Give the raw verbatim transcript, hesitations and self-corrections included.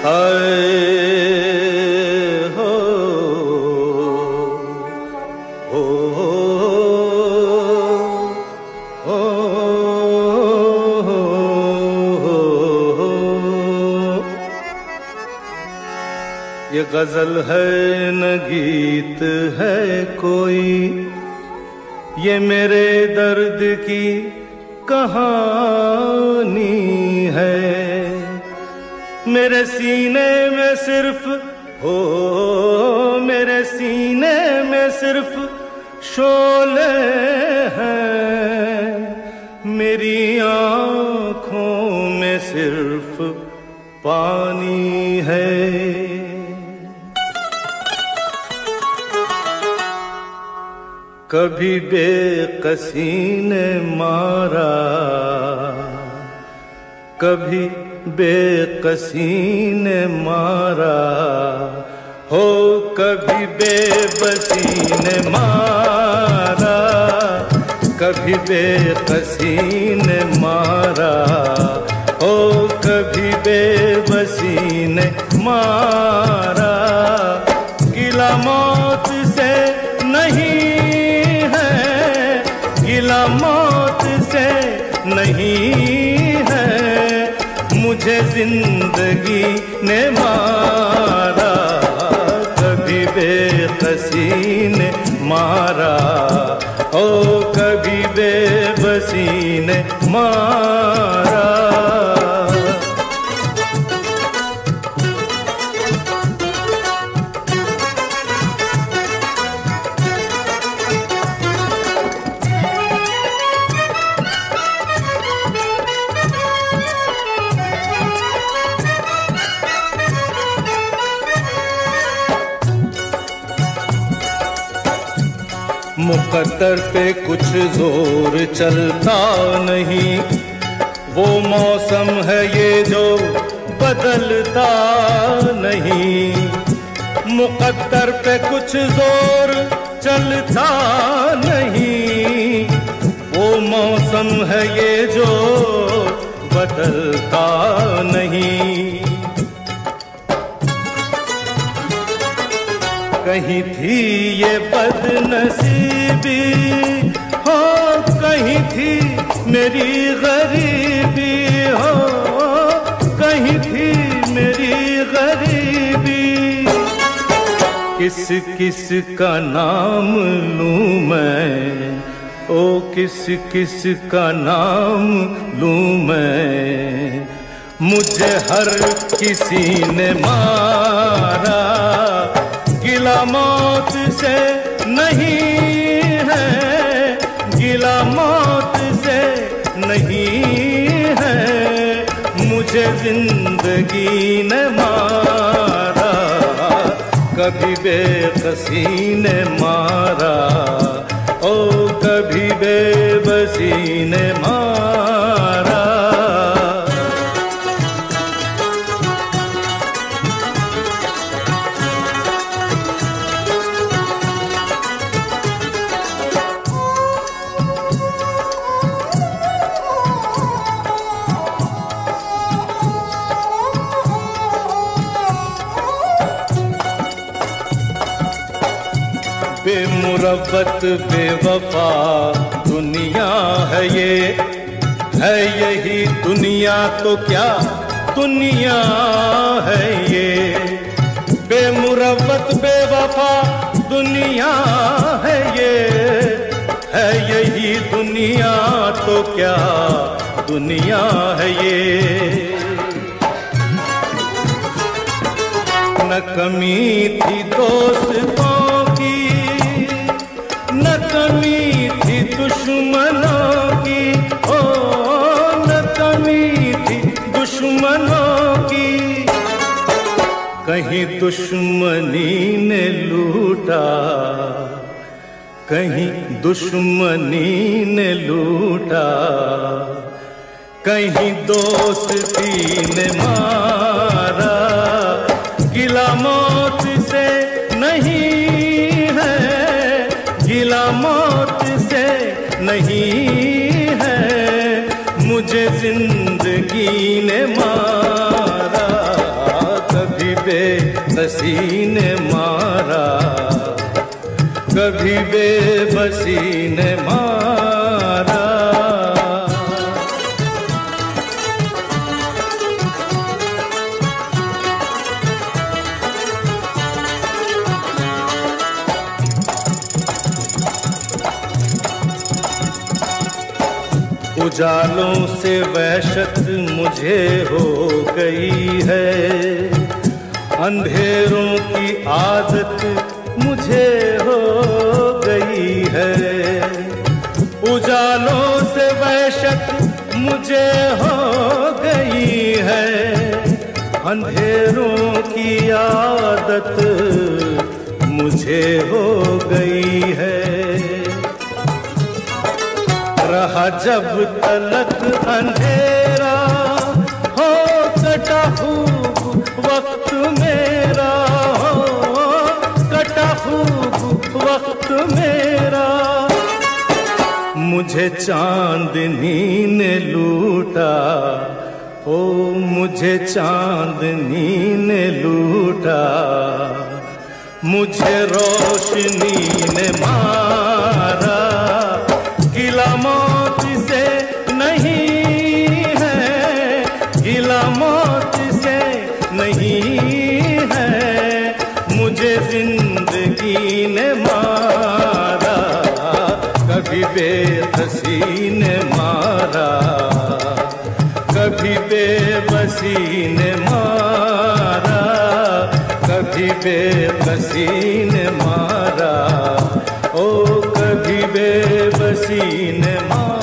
ये गजल है न गीत है कोई, ये मेरे दर्द की कहानी है। मेरे सीने में सिर्फ हो, मेरे सीने में सिर्फ शोले हैं, मेरी आँखों में सिर्फ पानी है। कभी बेकसी ने मारा, कभी बेकसी ने मारा हो, कभी बेबसी ने मारा, कभी बेकसी ने मारा हो, कभी बेबसी ने मारा। गिला मौत से नहीं, गिला मौत से नहीं है, मुझे जिंदगी ने मारा। कभी बेकसी ने मारा ओ, कभी बेबसी ने मारा। मुकद्दर पे कुछ जोर चलता नहीं, वो मौसम है ये जो बदलता नहीं। मुकद्दर पे कुछ जोर चलता नहीं, वो मौसम है ये जो बदलता नहीं। कहीं थी ये बदनसीबी हो, कहीं थी मेरी गरीबी हो, कहीं थी मेरी गरीबी। किस किस का नाम लूं मैं ओ, किस किस का नाम लूं मैं, मुझे हर किसी ने मारा। गिला मौत से नहीं है, गिला मौत से नहीं है, मुझे जिंदगी ने मारा। कभी बेकसी ने मारा ओ, कभी बेबसी ने मारा। बेमुरवत बेवफा दुनिया है ये, है यही दुनिया तो क्या दुनिया है ये। बेमुरवत बेवफा दुनिया है ये, है यही दुनिया तो क्या दुनिया है ये। न कमी थी दोस्तों, न कमी थी दुश्मनों की ओ, न कमी थी दुश्मनों की। कहीं दुश्मनी ने लूटा, कहीं दुश्मनी ने लूटा, कहीं दोस्ती ने मारा। गिला मौत से नहीं, गिला मौत से नहीं है, मुझे जिंदगी ने मारा। बेबसी ने मारा, कभी बेबसी ने मारा। उजालों से वहशत मुझे हो गई है, अंधेरों की आदत मुझे हो गई है। उजालों से वहशत मुझे हो गई है, अंधेरों की आदत मुझे हो गई है। रहा जब तलक अंधेरा हो कटा खूब वक्त मेरा, हो कटा खूब वक्त मेरा। मुझे चांदनी ने लूटा, ओ मुझे चांदनी ने लूटा, मुझे रोशनी ने मारा। गिला मौत से नहीं है, गिला मौत से नहीं है, मुझे जिंदगी ने मारा, कभी बेबसी ने मारा, कभी बेबसी ने मारा, कभी बेबसी ने मारा, ओ कभी बेबसी ने मारा।